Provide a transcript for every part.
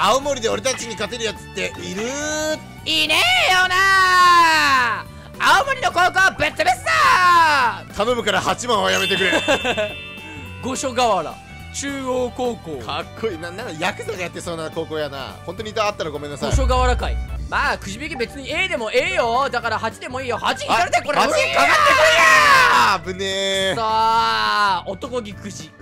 青森で俺たちに勝てるやつっている？いねえよなー。青森の高校ぶっ潰すぞー。頼むから8番はやめてくれ。五所川原中央高校、かっこいいな。なんかヤクザがやってそうな高校やな。本当にいたあったらごめんなさい。五所川原会。まあくじ引き別に A でも A よ。だから8でもいいよ。8引かれてこれ8引かかってこいやー。危ねえ。さあ男気くじ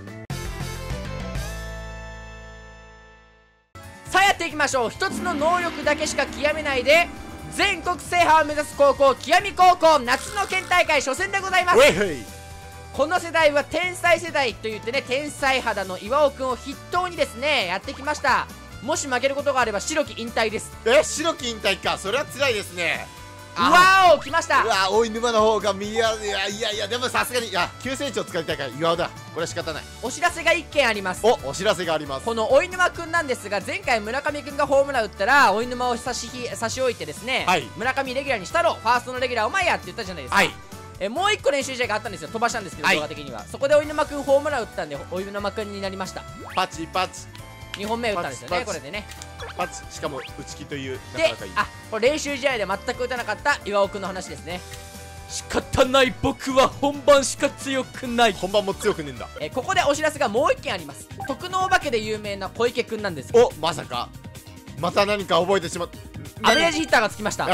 さあやっていきましょう。一つの能力だけしか極めないで全国制覇を目指す高校、極み高校、夏の県大会初戦でございます。この世代は天才世代といってね、天才肌の岩尾くんを筆頭にですねやってきました。もし負けることがあれば白き引退です。え、白き引退か。それは辛いですね。わお、来ました。うわ、青い沼の方が見やすい。いやでもさすがに急成長使いたいから岩尾だ。これは仕方ない。お知らせが1件あります。お知らせがあります。この青い沼くんなんですが、前回村上くんがホームラン打ったら青い沼を差し置いてですね、村上レギュラーにしたろ、ファーストのレギュラーお前やって言ったじゃないですか。もう1個練習試合があったんですよ。飛ばしたんですけど動画的には、そこで青い沼くんホームラン打ったんで青い沼くんになりました。パチパチ2本目打ったんですよね。これでねパチ、しかも打ち気というなかなかいい。あ、これ練習試合で全く打たなかった岩尾くんの話ですね。仕方ない、僕は本番しか強くない。本番も強くねえんだ。ここでお知らせがもう1件あります。特のお化けで有名な小池くんなんです。お、まさかまた何か覚えてしまった。アベレージヒッターがつきました。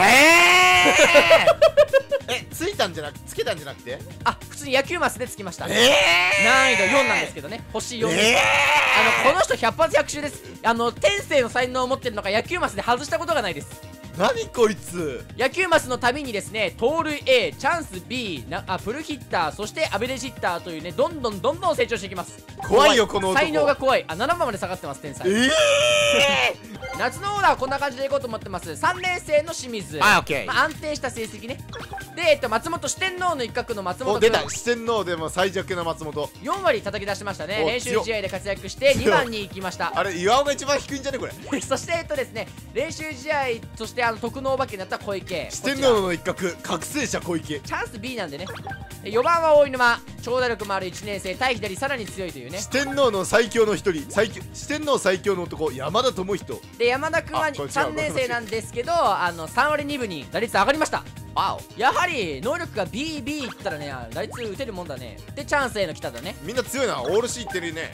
ついたんじゃなくつけたんじゃなくて、普通に野球マスでつきました。難易度4なんですけどね、星4。この人百発百中です。天性の才能を持ってるのか野球マスで外したことがないです。何こいつ。野球マスのたびにですね、盗塁 A、 チャンス B、 プルヒッター、そしてアベレージヒッターというね、どんどん成長していきます。怖いよこの男。才能が怖い。7番まで下がってます天才。夏のオーダーはこんな感じでいこうと思ってます。3年生の清水、安定した成績ね。で、松本、四天王の一角の松本君。お、出た。四天王でも最弱な松本。4割叩き出しましたね。練習試合で活躍して2番に行きました。あれ岩尾が一番低いんじゃねこれ。そしてですね、練習試合そして特能お化けになった小池、四天王の一角、覚醒者小池。チャンス B なんでね。4番は大井沼、長打力もある1年生、対左さらに強いというね。四天王の最強の一人、四天王最強の男山田智人で、山田君は3年生なんですけど、3割2分に打率上がりました。やはり能力が BB いったらね、打率打てるもんだね。でチャンスへの北だね。みんな強いな。オール C いってるね。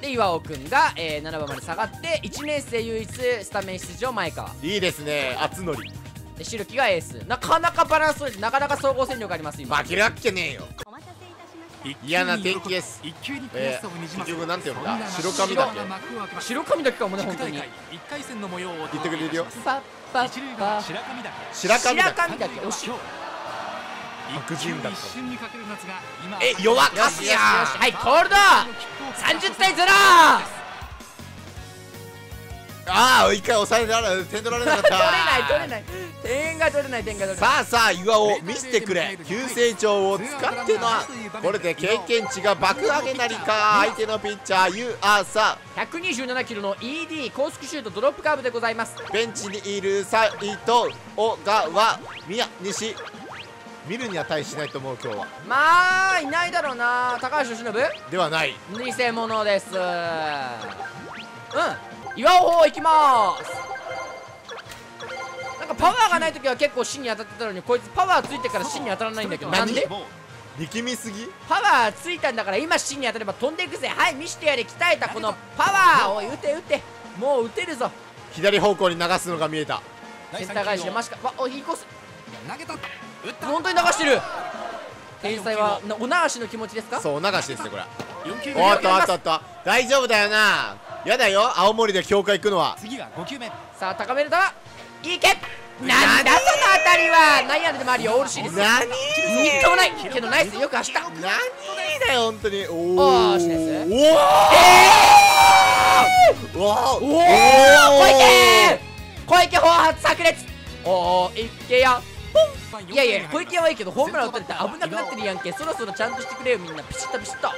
で岩尾くんが、7番まで下がって1年生唯一スタメン出場前川。いいですね、厚則で白木がエース。なかなかバランス取れて、なかなか総合戦力あります。今負けるわけねえよ。嫌な天気です。結局なんて読んだ、白髪だけ。白髪だけかもね。本当に言ってくれるよ。白髪だけおし白人だった。弱かすやん。コールド30対0。一回抑えられ、点取られなかった。点が取れない。さあさあ岩尾見せてくれ。急成長を使ってのこれで経験値が爆上げなりか。相手のピッチャーユアサ127キロの ED 高速シュートドロップカーブでございます。ベンチにいる斎藤、小川、宮、西見るに値しないと思う。今日はまあいないだろうな。高橋由伸ではない、偽物です。岩尾方行きまーす。なんかパワーがないときは結構芯に当たってたのに、こいつパワーついてから芯に当たらないんだけど、なんで力みすぎ。パワーついたんだから今芯に当たれば飛んでいくぜ。見してやれ、鍛えたこのパワー。おい、打てもう打てるぞ。左方向に流すのが見えた。センター返しでマシか。おい、引っ越す。本当に流してる。天才はお流しの気持ちですか。そう、お流しですねこれ。おっと大丈夫だよな。やだよ、青森で強化行くのは。次は5球目。さあ高めるといけ。なんだその当たりは。何やねん。でもあるよ、オールシーです。何みっともないけどナイス、よく走った。何だよ、本当に。おーしです。小池放発炸裂。いけや。いやいや、小池はいいけどホームラン打たれた。危なくなってるやんけ。そろそろちゃんとしてくれよみんな。ピシッとピシッと。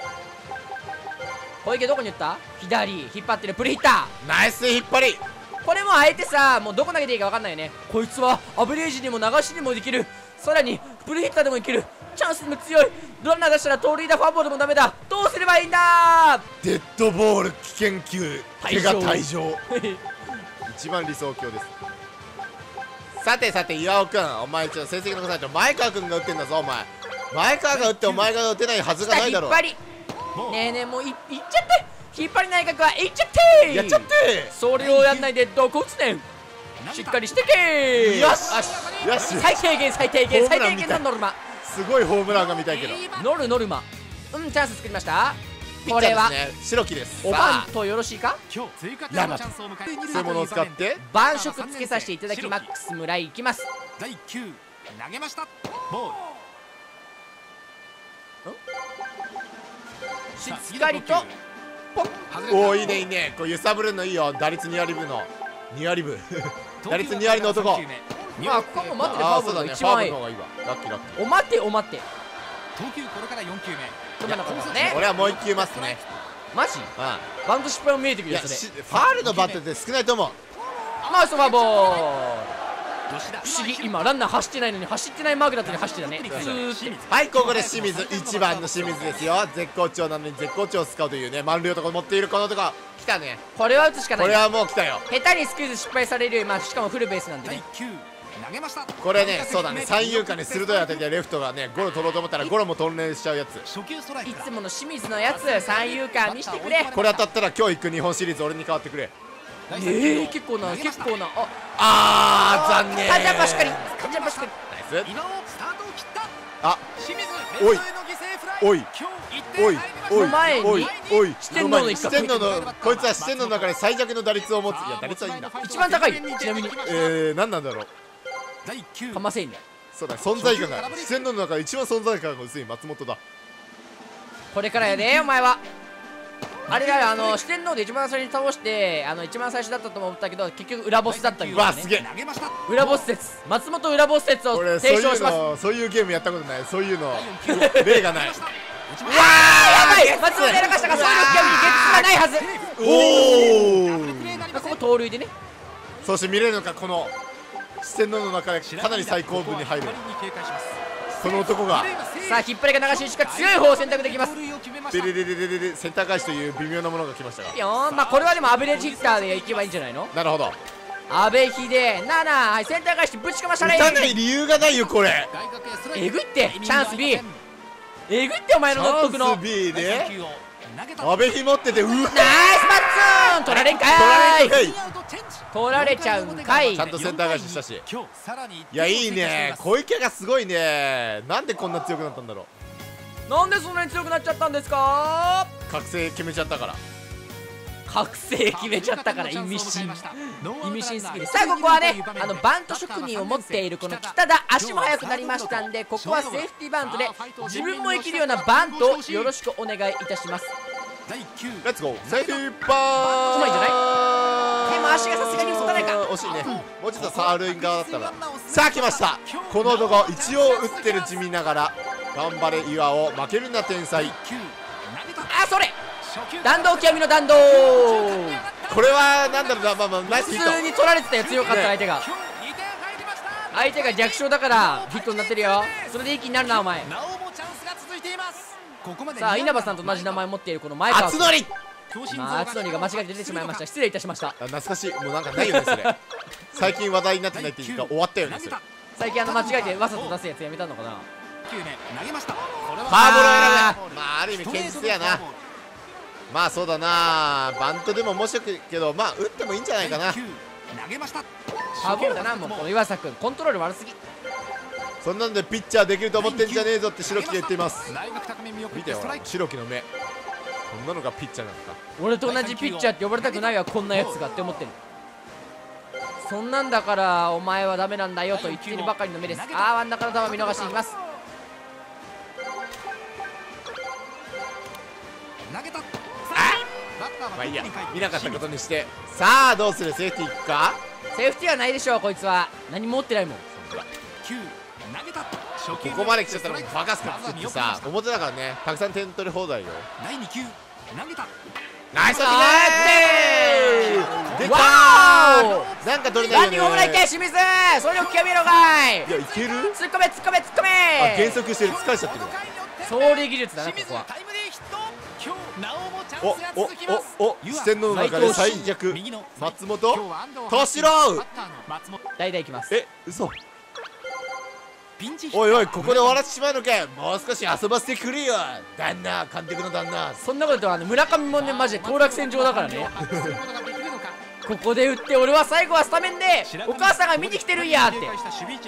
小池どこに打った。左引っ張ってる。プルヒッターナイス引っ張り。これもあえてさ、もうどこ投げていいか分かんないよね。こいつはアベレージにも流しにもできる、さらにプルヒッターでもいける、チャンスにも強い。ランナー出したら盗塁だ、ファンボールもダメだ。どうすればいいんだ。デッドボール危険球、怪我退場。一番理想郷です。さてさて岩尾くん、お前ちょっと成績残さないと。前川くんが打ってんだぞお前。前川が打ってお前が打てないはずがないだろ。引っ張りねえねえもういっちゃって引っ張り内角はいっちゃってやっちゃってそれをやんないでどこ打つねん。しっかりしてけ。よしよし、最低限最低限最低限のノルマ。すごいホームランが見たいけどノルマ。うん、チャンス作りました。これは白木です。おばんとよろしいか。ヤマトそういうものを使って晩食つけさせていただきマックス村井いきます。第9投げました。しっかりとポン。おおいいねいいね、こう揺さぶるのいいよ。打率2割分の2割分打率2割の男。まあここも待っててファーボールが一番いい。お待ってお待って、投球これから4球目。俺はもう1球待つね。マジバント失敗も見えてくるやつでファールのバットって少ないと思う。マウスファーボール不思議、今ランナー走ってないのに走ってないマークだったのに走ってたね。はい、ここで清水、1番の清水ですよ。絶好調なのに絶好調を使うというね、満塁とか持っているこのとこ来たね。これは打つしかない。これはもう来たよ。下手にスクイズ失敗されるより、まあ、しかもフルベースなんでね。これね、そうだね、三遊間に鋭い当たりでレフトがねゴロ取ろうと思ったらゴロもトンネルしちゃうやつ。いつもの清水のやつ三遊間見してくれ。これ当たったら今日行く日本シリーズ俺に変わってくれ。結構な結構な、あ残念。カジャンバしっかりカジャンバしっかり。ナイス。あおいおいおいおいおいおい、四天王の一角。こいつは四天王の中で最弱の打率を持つ。いや打率はいいな、一番高い。ちなみに何なんだろう。かませんね。そうだ存在感が四天王の中で一番存在感が薄い松本だ。これからやでお前は。あれだよ、四天王で一番最初に倒して一番最初だったと思ったけど結局裏ボスだったけど、ね、わあすげえ裏ボス説、松本裏ボス説を提唱します。そういうゲームやったことない、そういうの例がない。うわーやばい、松本やらかしたがそういうゲームにゲッツがないはず。おおここ盗塁でね。そして見れるのか、この四天王の中でかなり最高分に入るこの男が。さあ引っ張りが流し打ちか強い方を選択できます。センター返しという微妙なものが来ましたが、いやまあこれはでもアベレージヒッターでいけばいいんじゃないの。なるほど、阿部秀7センター返しぶちかましたね。打たない理由がないよこれ。えぐってチャンス B、 えぐってお前の納得のチャンス B で阿部秀持ってて、うわナイスバッツン取られんかい。取られちゃうんかい。ちゃんとセンター返ししたし、いやいいね。小池がすごいね。なんでこんな強くなったんだろう。なんでそんなに強くなっちゃったんですか。覚醒決めちゃったから、覚醒決めちゃったから、意味深意味深すぎる。さあここはねバント職人を持っているこの北田、足も速くなりましたんでここはセーフティーバントで自分も生きるようなバントをよろしくお願いいたします。レッツゴーセーフーバー。うまいんじゃない。でも足がさすがに打たないか、惜しいね。もうちょっとサールイン側だったら。さあ来ました、この男一応打ってる地味ながら頑張れ岩尾、負けるな天才。あそれ弾道極みの弾道。これはなんだろうな、まあナイスヒット。普通に取られてたよ、強かった相手が、相手が弱小だからヒットになってるよ。それで一気になるなお前。さあ稲葉さんと同じ名前を持っているこの前川敦典、敦典が間違えて出てしまいました。失礼いたしました。懐かしい、もうなんかないよねそれ最近話題になってないっていうか終わったよねそれ。最近間違えてわざと出すやつやめたのかな。ファーボールを選ぶ、まあある意味堅実やな。まあそうだな、バントでも面白いけどまあ打ってもいいんじゃないかな。ファーボールだな。もうこの岩佐君コントロール悪すぎ。そんなんでピッチャーできると思ってんじゃねえぞって白木が言っています。見てほら白木の目、こんなのがピッチャーなんか。俺と同じピッチャーって呼ばれたくないわこんなやつがって思ってる。そんなんだからお前はダメなんだよと言ってるばかりの目です。ああ真ん中の球見逃していきます。まあいいや、見なかったことにして。さあどうする、セーフティーいくか。セーフティーはないでしょう、こいつは何も持ってないもん。ここまで来ちゃったらバカすかってさ、表だからね、たくさん点取り放題よ。ナイス出たー。なんか取れないよね。何をもらいたい清水、それを極めろがい。いやいける、突っ込め突っ込め突っ込め。あ減速してる、疲れちゃってる。走塁技術だなここは。四天王の中で最弱松本敏郎代打いきます。え、嘘。おいおい、ここで終わらせてしまうのかよ。もう少し遊ばせてくれよ旦那、監督の旦那。そんなこと言うと村上もね、マジで当落線上だからね。ここで打って俺は最後はスタメンでお母さんが見に来てるんやって、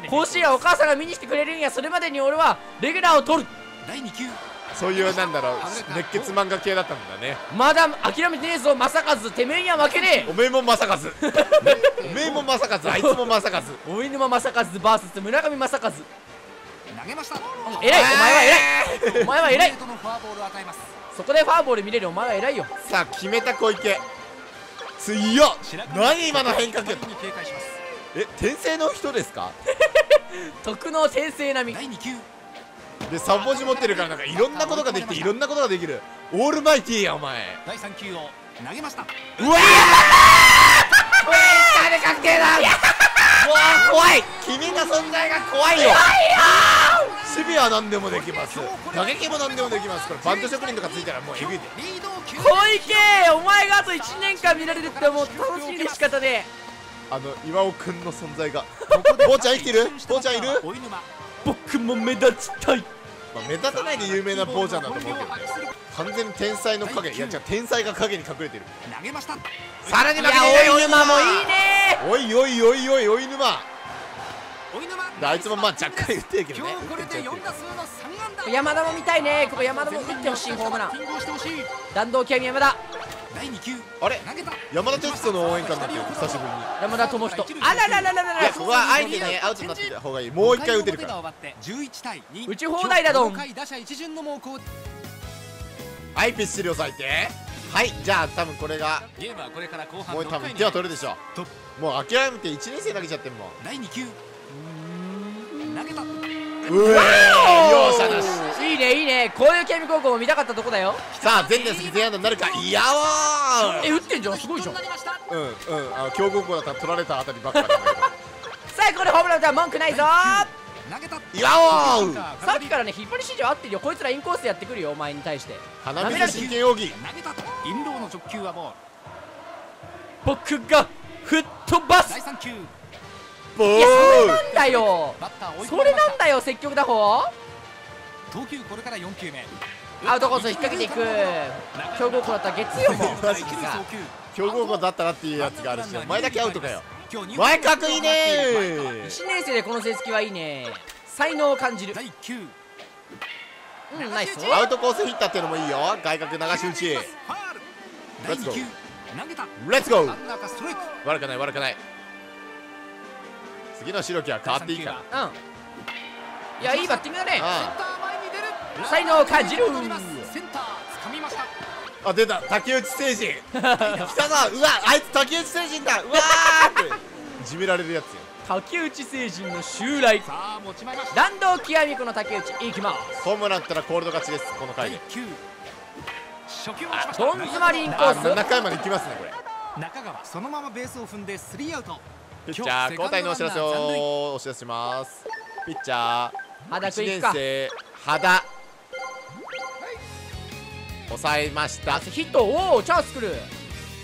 甲子園はお母さんが見に来てくれるんや、それまでに俺はレギュラーを取る。そういうなんだろう、熱血漫画系だったんだね。まだ諦めてねえぞ正和、てめえには負けねえ。おめえも正和おめえも正和、あいつも正和、大沼正和 VS 村上正和。投げました。えらい、お前は偉い、お前は偉い。そこでファーボール見れるお前は偉いよ。さあ決めた小池強っ。何今の変化球。え、転生の人ですか。特の転生並みで3文字持ってるから、なんかいろんなことができていろんなことができるオールマイティーやお前。第3球を投げました。うわー、これ誰かけだ。うわ怖い、君の存在が怖いよ。守備は何でもできます、打撃も何でもできます。これバント職人とかついたらもうえぐいで。小池お前があと1年間見られるってもう楽しみで仕方で、岩尾くんの存在が。坊ちゃん生きてる、坊ちゃんいる。僕も目立ちたい。まあ、目立たないで有名な坊ちゃんだと思うけどね。完全に天才の影、いや違う、天才が影に隠れてる。投げました。さらに負けていない。おい沼もいいね。おいおいおいおいおい沼。あいつもまあ若干打ってるけどね。山田も見たいね。ここ山田も打ってほしいホームラン。弾道極み山田。あれ山田哲人の応援歌になってる久しぶりに。山田智人。あらららららら。ここは相手ね、アウトになってた方がいい。もう一回打てるから。打ち放題だどん。はい、ぴっしり押さえて。はい、じゃあ多分これがもう多分手は取るでしょう。もう諦めて1年生投げちゃっても。うわー、容赦なし。いいねいいね、こういうケミ高校も見たかったとこだよ。さあ前年席前安打になるか。いやー、え、打ってんじゃん、すごいじゃん。うんうん、強豪校だったら取られたあたりばっかり。さあこれホームランだ、文句ないぞ。いやー、さっきからね引っ張り指示は合ってるよ。こいつらインコースやってくるよお前に対して。花見の真剣奥義。僕が吹っ飛ばす。いや、それなんだよ、それなんだよ、積極打法。投球これから4球目。アウトコース引っ掛けていく。強豪校だったら月曜も強豪校だったらっていうやつがあるし、前だけアウトかよ。前かっこいいねー。1年生でこの成績はいいね。才能を感じる。うん、ナイス。アウトコースヒッターっていうのもいいよ。外角流し打ち。レッツゴーレッツゴー。悪くない悪くない。次の白木は変わっていいから。うん、いやいいバッティングだね。才能を感じる。あ、出た竹内聖人。来たな。うわ、あいつ竹内聖人だ。うわーっていじめられるやつよ。竹内聖人の襲来。弾道極みこの竹内いきます。ホームランったらコールド勝ちですこの回で。どん詰まりインコース。7回までいきますねこれ。中川そのままベースを踏んでスリーアウト。ピッチャー交代のお知らせをお知らせします。ピッチャー1年生羽田抑えました。ヒット。おお、チャンスくる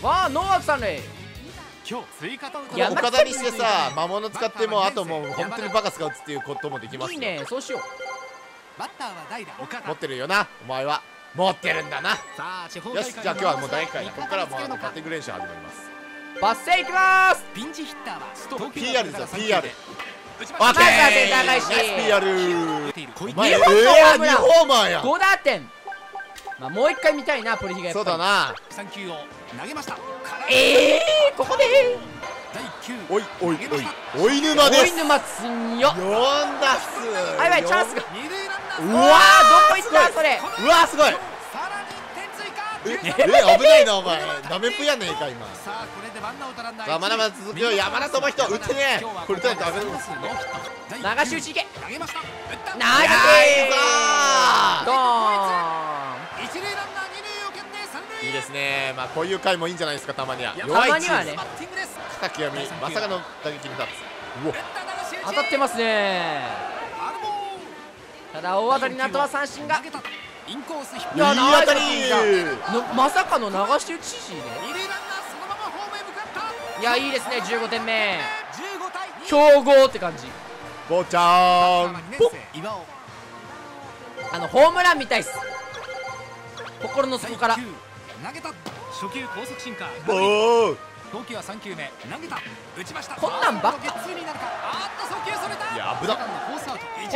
わ。ノーアウト三塁。岡田にしてさ、魔物使ってもあともう本当にバカ使うっていうこともできます。いいね、そうしよう。持ってるよなお前は。持ってるんだな。よし、じゃあ今日はもう第1回、ここからもうバッティング練習始まります。バッセーいきます。ピンチヒッターはストップ PR ですよ。 PR まずはセンター返し。 PR 2ホーマーや5打点。まあもう一回見たいな、ポリヒがやっぱり。そうだな。3球を投げました。ここでおいおいおいおい沼です。おい沼つんよ。4打数。はいはい、チャンスが。うわー、どこいったそれ。うわー、すごい。危ないなお前、ダメプやねえか今。さあまだまだ続くよ。山田智人打ってね。これ打たないとダメだもん。流し打ちいけ。投げました。ナイスドーン。いいですね。まあこういう回もいいんじゃないですか、たまには。弱いチーム肩極みまさかの打撃に立つ。当たってますね。ただ大当たりの後は三振が。インコース引っ張ったり、まさかの流し打ちしね。いや、いいですね、15点目。強豪って感じ。ボーちゃん。ホームランみたいっす。心の底から。投げた。初球高速進化。ボー。投球は3球目。投げた。打ちました。こんなんばっか。いや、危な。こ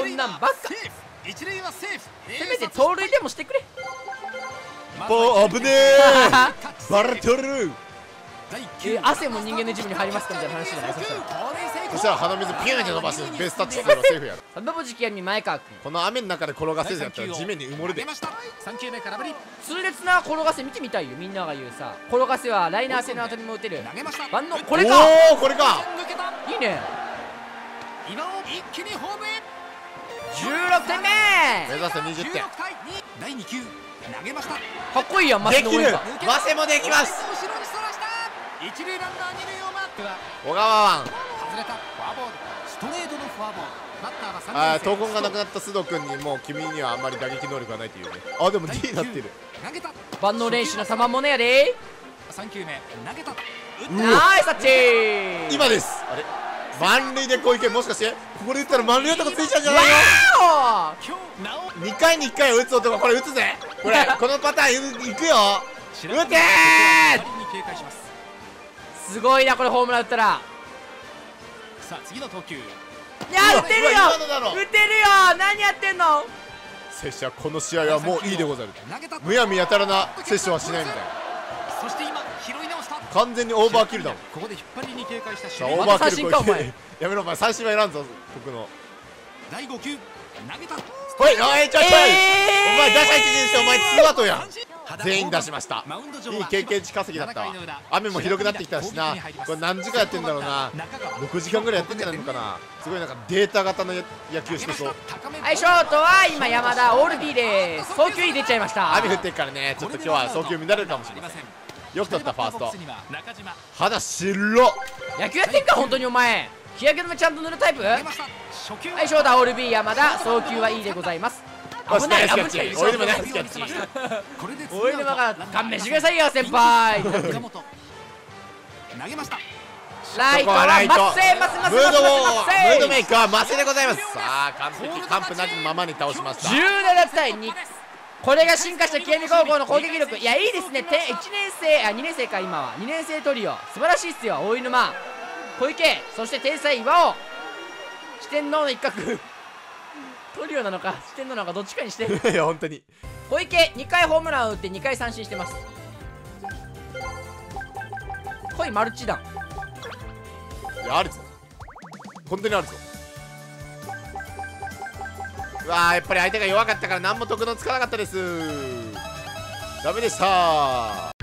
んなんばっか。一塁はセーフ。せめて盗塁でもしてくれ。ボー、危ねえ。バレてる。汗も人間の一部に入りますかみたいな話じゃないですか。そしたら鼻水ピューンって伸ばすベースタッチすればセーフやろ。サンドボジキヤミ前川君、この雨の中で転がせじゃったら地面に埋もれて3球目空振り。痛烈な転がせ見てみたいよ。みんなが言うさ、転がせはライナー性の後にも打てる万能。これか、おお、これか、いいね。今を一気にホームへ。16点目、目指せ20点。第2球投げました。かっこいいやん、マセの応援歌。マセもできます。一塁ランナー二塁を待っては小川湾。外れたフォアボール。ストレートのフォアボール。バッターは三塁線。闘魂がなくなった須藤君にもう君にはあんまり打撃能力がないというね。あ、でも D になってる。投げた。万能練習の賜物やで。3球目投げた。ナイスタッチ。今です。あれ。満塁で小池、もしかしてここで打ったら満塁男ついちゃうんじゃないの？ 2 回に1回を打つ男、これ打つぜ。これこのパターンいくよ。打てー。すごいな、これホームラン打ったら。さあ次の投球。いや、打てるよ、打てるよ。何やってんの。拙者、この試合はもういいでござる。むやみやたらなセッションはしないみたいな。そして今拾い直した。完全にオーバーキルだもん。ここで引っ張りに警戒した。オーバーキル。やめろお前、三振は選んぞ僕の。第5球投げた。おいおい、ちょいちょい、お前打者一巡してお前ツーアウトやん。全員出しました。いい経験値稼ぎだったわ。雨もひどくなってきたしな。これ何時間やってんだろうな。6時間ぐらいやってんじゃないのかな。すごいなんかデータ型の野球してそう。はい、ショートは今山田オール B で送球に出ちゃいました。雨降ってるからね、ちょっと今日は送球乱れるかもしれません。よく取ったファースト。肌白っ。野球やってんか本当にお前。日焼け止めちゃんと塗るタイプ。はい、ショートはオール B 山田、送球はいいでございます。危ない、危ない、危ない。オイルマが勘弁してくださいよ先輩。投げました。ライトは松瀬、松瀬、松瀬、松瀬、ムードメイクは松瀬でございます。さあ完璧、完封なきままに倒しました。17対2。これが進化した清見高校の攻撃力。いや、いいですね。1年生、あ、2年生か、今は2年生トリオ素晴らしいっすよ。大沼、小池、そして天才岩尾、四天王の一角。トリオなのか四天王なのかどっちかにしてる。いや本当に小池2回ホームランを打って2回三振してます。濃いマルチ弾。いや、あるぞ本当にあるぞ。うわー、やっぱり相手が弱かったから何も得のつかなかったです。ダメでした。